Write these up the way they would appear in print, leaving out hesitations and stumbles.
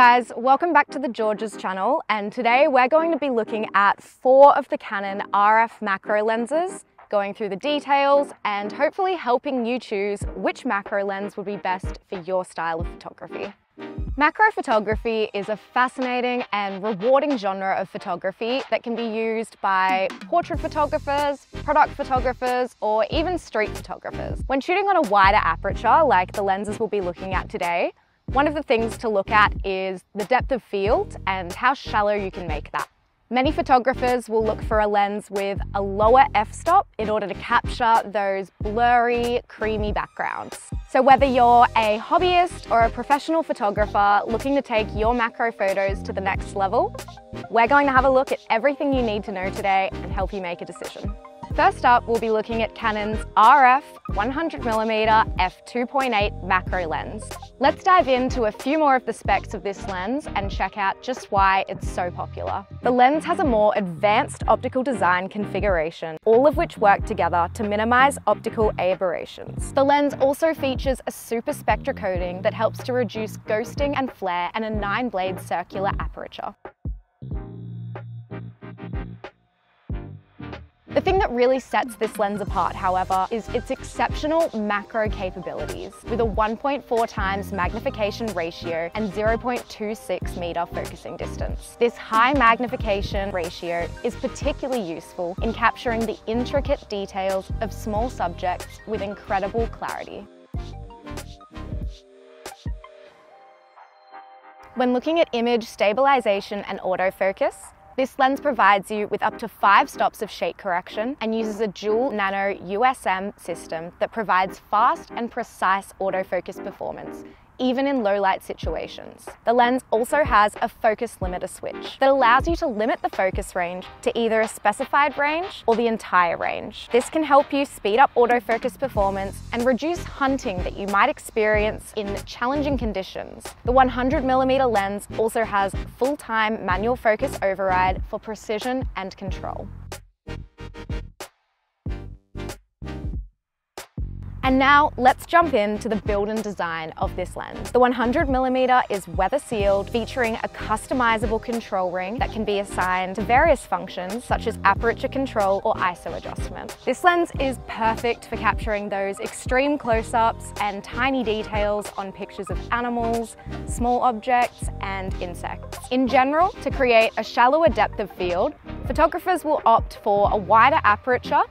guys, welcome back to the Georges channel, and today we're going to be looking at 4 of the Canon RF macro lenses, going through the details and hopefully helping you choose which macro lens would be best for your style of photography. Macro photography is a fascinating and rewarding genre of photography that can be used by portrait photographers, product photographers, or even street photographers. When shooting on a wider aperture, like the lenses we'll be looking at today, one of the things to look at is the depth of field and how shallow you can make that. Many photographers will look for a lens with a lower f-stop in order to capture those blurry, creamy backgrounds. So whether you're a hobbyist or a professional photographer looking to take your macro photos to the next level, we're going to have a look at everything you need to know today and help you make a decision. First up, we'll be looking at Canon's RF 100mm f2.8 macro lens. Let's dive into a few more of the specs of this lens and check out just why it's so popular. The lens has a more advanced optical design configuration, all of which work together to minimize optical aberrations. The lens also features a super spectra coating that helps to reduce ghosting and flare, and a 9-blade circular aperture. The thing that really sets this lens apart, however, is its exceptional macro capabilities, with a 1.4 times magnification ratio and 0.26 meter focusing distance. This high magnification ratio is particularly useful in capturing the intricate details of small subjects with incredible clarity. When looking at image stabilization and autofocus, this lens provides you with up to 5 stops of shade correction and uses a dual Nano USM system that provides fast and precise autofocus performance, even in low light situations. The lens also has a focus limiter switch that allows you to limit the focus range to either a specified range or the entire range. This can help you speed up autofocus performance and reduce hunting that you might experience in challenging conditions. The 100mm lens also has full-time manual focus override for precision and control. And now let's jump into the build and design of this lens. The 100mm is weather sealed, featuring a customizable control ring that can be assigned to various functions such as aperture control or ISO adjustment. This lens is perfect for capturing those extreme close-ups and tiny details on pictures of animals, small objects, and insects. In general, to create a shallower depth of field, photographers will opt for a wider aperture,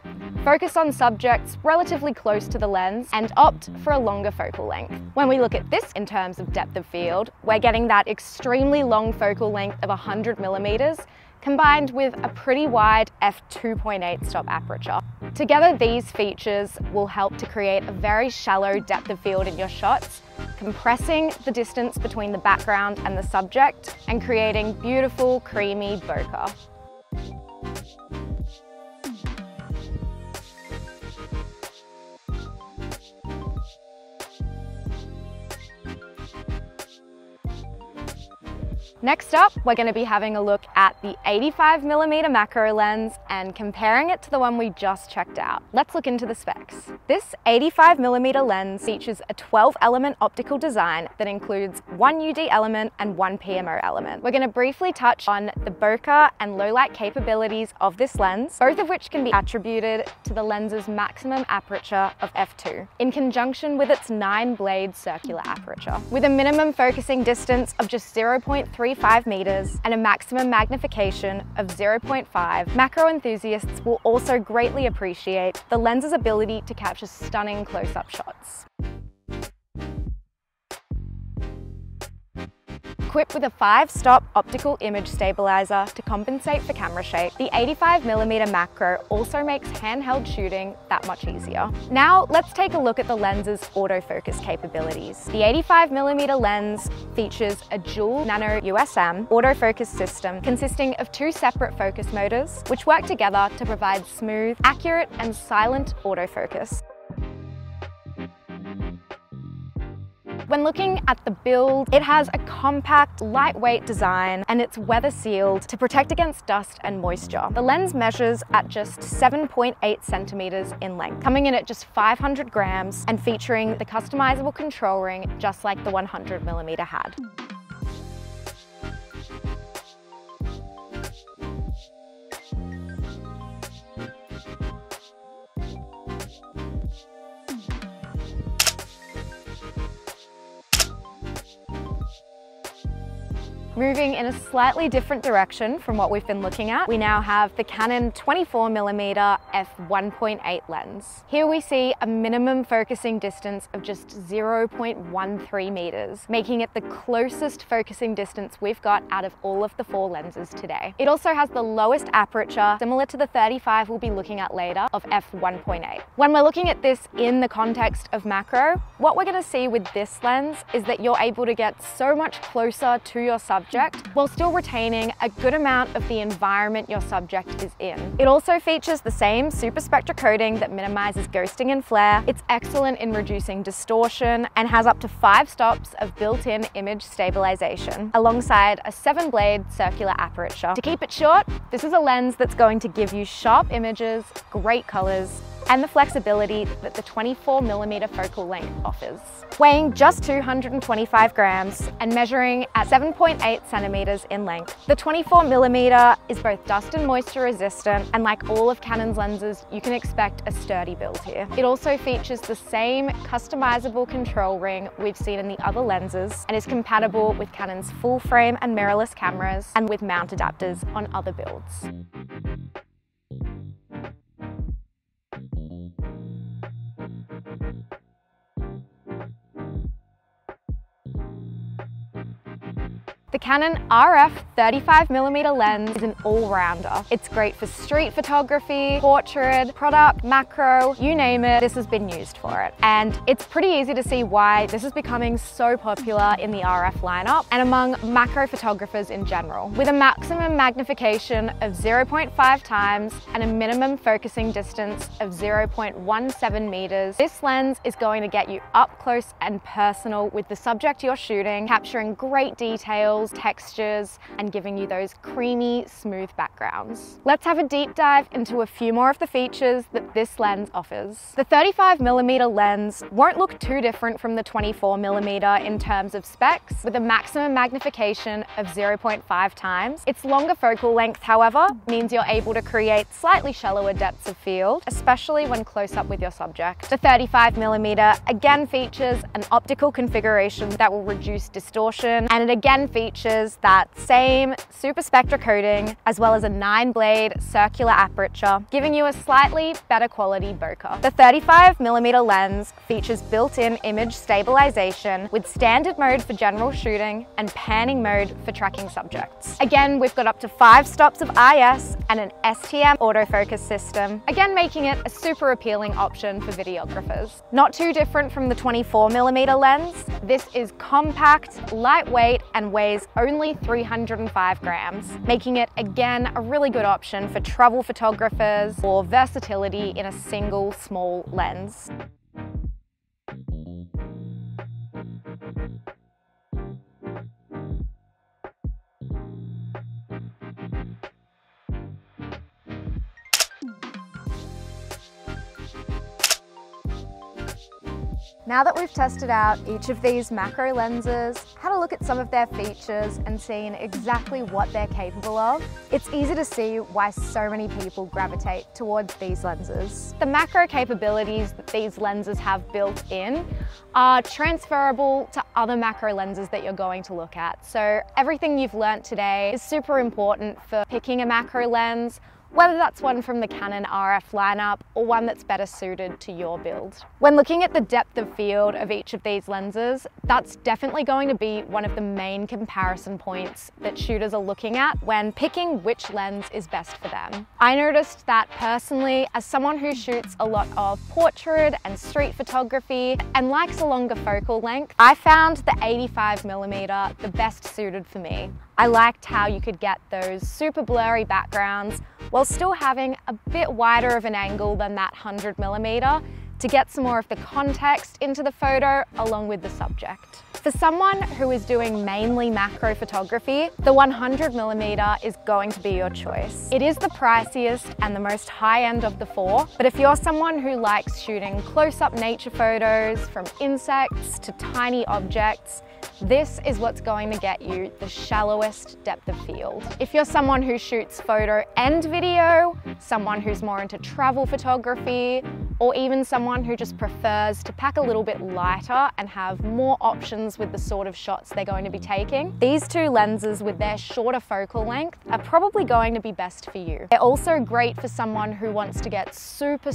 focus on subjects relatively close to the lens, and opt for a longer focal length. When we look at this in terms of depth of field, we're getting that extremely long focal length of 100mm combined with a pretty wide f2.8 stop aperture. Together, these features will help to create a very shallow depth of field in your shots, compressing the distance between the background and the subject and creating beautiful, creamy bokeh. Next up, we're going to be having a look at the 85mm macro lens and comparing it to the one we just checked out. Let's look into the specs. This 85mm lens features a 12-element optical design that includes 1 UD element and 1 PMO element. We're going to briefly touch on the bokeh and low-light capabilities of this lens, both of which can be attributed to the lens's maximum aperture of f2, in conjunction with its 9-blade circular aperture. With a minimum focusing distance of just 0.35 meters and a maximum magnification of 0.5, macro enthusiasts will also greatly appreciate the lens's ability to capture stunning close-up shots. Equipped with a 5-stop optical image stabilizer to compensate for camera shake, the 85mm macro also makes handheld shooting that much easier. Now let's take a look at the lens's autofocus capabilities. The 85mm lens features a dual Nano USM autofocus system consisting of 2 separate focus motors, which work together to provide smooth, accurate, and silent autofocus. When looking at the build, it has a compact, lightweight design, and it's weather sealed to protect against dust and moisture. The lens measures at just 7.8 centimeters in length, coming in at just 500 grams and featuring the customizable control ring just like the 100mm had. Moving in a slightly different direction from what we've been looking at, we now have the Canon 24mm f1.8 lens. Here we see a minimum focusing distance of just 0.13 meters, making it the closest focusing distance we've got out of all of the four lenses today. It also has the lowest aperture, similar to the 35 we'll be looking at later, of f1.8. When we're looking at this in the context of macro, what we're going to see with this lens is that you're able to get so much closer to your subject while still retaining a good amount of the environment your subject is in. It also features the same super spectra coating that minimizes ghosting and flare. It's excellent in reducing distortion and has up to 5 stops of built-in image stabilization alongside a 7-blade circular aperture. To keep it short, this is a lens that's going to give you sharp images, great colors, and the flexibility that the 24mm focal length offers. Weighing just 225 grams and measuring at 7.8 centimeters in length, the 24mm is both dust and moisture resistant, and like all of Canon's lenses, you can expect a sturdy build here. It also features the same customizable control ring we've seen in the other lenses and is compatible with Canon's full frame and mirrorless cameras and with mount adapters on other builds. The Canon RF 35mm lens is an all-rounder. It's great for street photography, portrait, product, macro, you name it, this has been used for it. And it's pretty easy to see why this is becoming so popular in the RF lineup and among macro photographers in general. With a maximum magnification of 0.5 times and a minimum focusing distance of 0.17 meters, this lens is going to get you up close and personal with the subject you're shooting, capturing great detail, textures, and giving you those creamy, smooth backgrounds. Let's have a deep dive into a few more of the features that this lens offers. The 35mm lens won't look too different from the 24mm in terms of specs, with a maximum magnification of 0.5 times. Its longer focal length, however, means you're able to create slightly shallower depths of field, especially when close up with your subject. The 35mm again features an optical configuration that will reduce distortion, and it again features that same super spectra coating as well as a 9-blade circular aperture, giving you a slightly better quality bokeh. The 35mm lens features built-in image stabilization with standard mode for general shooting and panning mode for tracking subjects. Again, we've got up to 5 stops of IS and an STM autofocus system, again making it a super appealing option for videographers. Not too different from the 24mm lens, this is compact, lightweight, and weighs only 305 grams, making it again a really good option for travel photographers or versatility in a single small lens. Now that we've tested out each of these macro lenses, had a look at some of their features and seen exactly what they're capable of, it's easy to see why so many people gravitate towards these lenses. The macro capabilities that these lenses have built in are transferable to other macro lenses that you're going to look at. So everything you've learnt today is super important for picking a macro lens, whether that's one from the Canon RF lineup or one that's better suited to your build. When looking at the depth of field of each of these lenses, that's definitely going to be one of the main comparison points that shooters are looking at when picking which lens is best for them. I noticed that personally, as someone who shoots a lot of portrait and street photography and likes a longer focal length, I found the 85mm the best suited for me. I liked how you could get those super blurry backgrounds while still having a bit wider of an angle than that 100mm to get some more of the context into the photo along with the subject. For someone who is doing mainly macro photography, the 100mm is going to be your choice. It is the priciest and the most high-end of the four, but if you're someone who likes shooting close-up nature photos from insects to tiny objects, this is what's going to get you the shallowest depth of field. If you're someone who shoots photo and video, someone who's more into travel photography, or even someone who just prefers to pack a little bit lighter and have more options comes with the sort of shots they're going to be taking. These two lenses with their shorter focal length are probably going to be best for you. They're also great for someone who wants to get super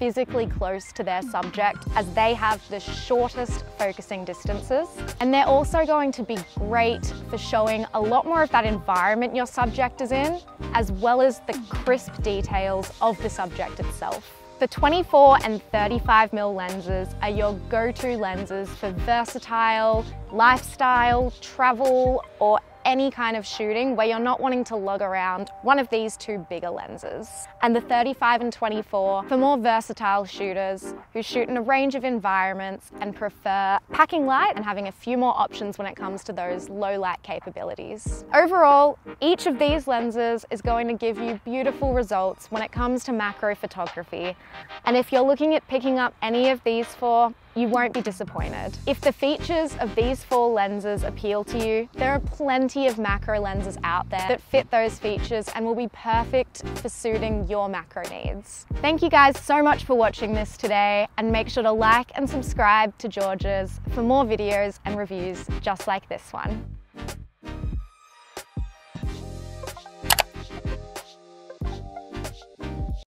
physically close to their subject, as they have the shortest focusing distances. And they're also going to be great for showing a lot more of that environment your subject is in, as well as the crisp details of the subject itself. The 24 and 35mm lenses are your go-to lenses for versatile, lifestyle, travel, or any kind of shooting where you're not wanting to lug around one of these two bigger lenses. And the 35 and 24 for more versatile shooters who shoot in a range of environments and prefer packing light and having a few more options when it comes to those low light capabilities. Overall, each of these lenses is going to give you beautiful results when it comes to macro photography. And if you're looking at picking up any of these four, you won't be disappointed. If the features of these four lenses appeal to you, there are plenty of macro lenses out there that fit those features and will be perfect for suiting your macro needs. Thank you guys so much for watching this today, and make sure to like and subscribe to Georges for more videos and reviews just like this one.